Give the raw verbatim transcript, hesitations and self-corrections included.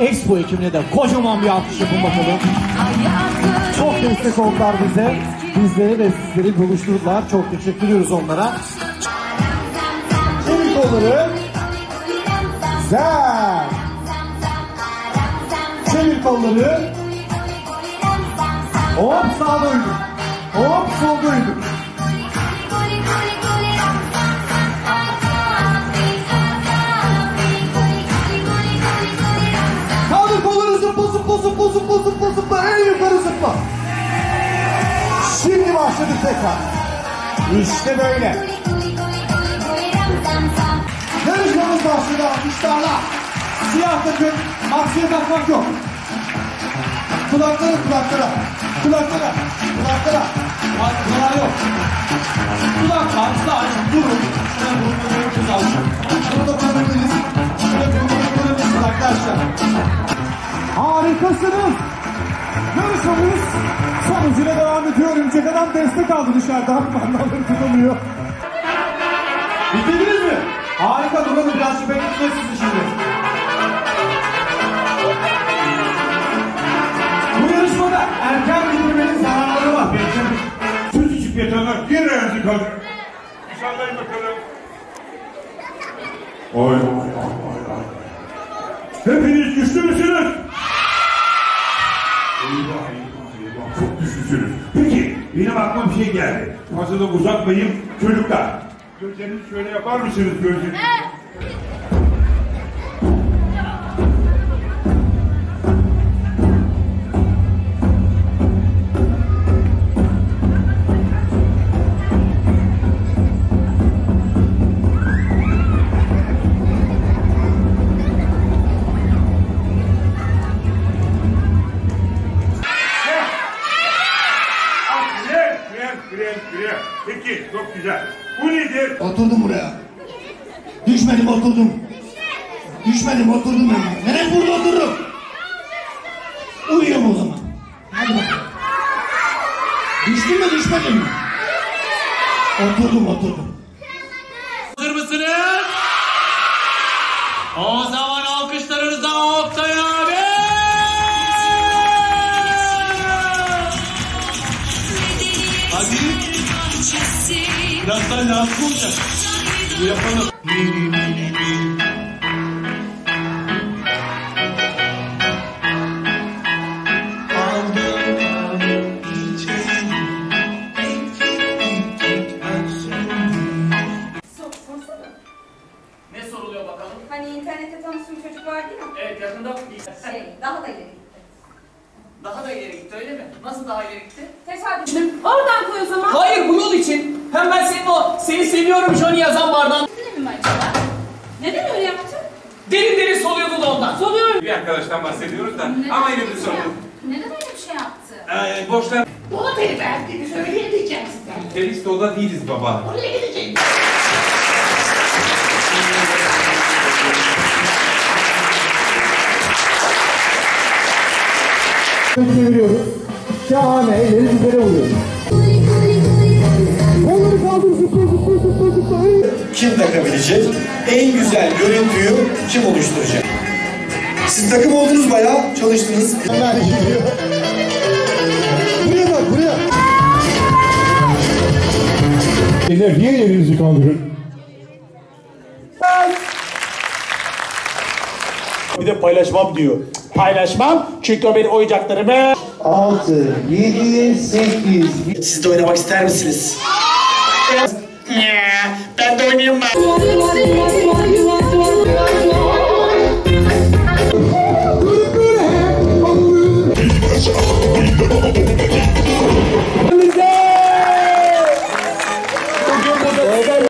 Expo ekibine de kocaman bir alkış yapın bakalım. Çok destek oldular bize. Bizleri ve sizleri buluşturdular. Çok teşekkür ediyoruz onlara. Çevik onları. Güzel. Çevik onları. Hop sağa döndüm. Hop sol döndüm. Zıpla zıpla zıpla zıpla en yukarı zıpla. Şimdi başladık tekrar. İşte böyle. Yarışmamız başladı. Alkışlarla. Siyah takım aksiye takmak yok. Kulaklara kulaklara. Kulaklara. Kulaklara. Kulaklara yok. Kulaklar sadece durun. Şuna burnunu kızalım. Şuna da kırmızı. Şuna burnunu kırmızı arkadaşlar. Harikasınız. Görüşmemiz sonucuna devam ediyor. Örümcek adam destek aldı dışarıdan. Bandalları tutuluyor. Bitirdiniz mi? Harika. Duralım birazcık bekleyeceğiz sizi şimdi. Bu yarışmada erken bitirmenin zararları var. Bekleyin. Sözücük yetenler. Geri ördük hadi. Dışarıdayım bakalım. Oy oy oy oy. Hepiniz güçlü müsünüz? Eyvah, eyvah, eyvah. Çok güçlüsünüz. Peki, benim aklıma bir şey geldi. Fazla da uzatmayayım. Çocuklar, gözlerinizi şöyle yapar mısınız? Gözlerinizi? Evet. Peki, çok güzel. Bu nedir? Oturdum buraya. Düşmedim, oturdum. Düşmedim, oturdum ben. Nereye burada otururum? Uyuyorum o zaman. Hadi bakalım. Düştüm mü, düşmedim mi? Oturdum, oturdum. Hazır mısınız? O zaman alkışlarınızla Oktay abi! Hadi. Biraz daha lazım olacak. Bu yapalım. Ne soruluyor bakalım? Hani internette tanıştığım çocuk var değil mi? Evet, yakında bir şey. Daha da ileri gitti. Daha da ileri gitti öyle mi? Nasıl daha ileri gitti? Tesadüf. Oradan koy o zaman. Hayır, bu yol için. Hem ben senin o seni seviyorum Johnny yazan bardan. Ne mi acaba? Neden öyle yaptın? Derin derin soluyordu da ondan. Soluyor. Bir arkadaştan bahsediyoruz da ama yine bir sorun. Neden öyle bir şey yaptı? Ee, boşlar. Dola beni verdiğini söyleyeyim diyeceğim sizden. Felix Dola değiliz baba. Oraya gideceğim. Çeviriyoruz. Şahane ellerimiz yere vuruyoruz. Kim takabilecek? En güzel görüntüyü kim oluşturacak? Siz takım oldunuz bayağı, çalıştınız. Buraya bak, buraya. Beyler niye elinizi kaldırın? Bir de paylaşmam diyor. Paylaşmam çünkü o benim oyuncaklarımı. altı, yedi, sekiz. Siz de oynamak ister misiniz? Yeah, ben de oynayayım ben.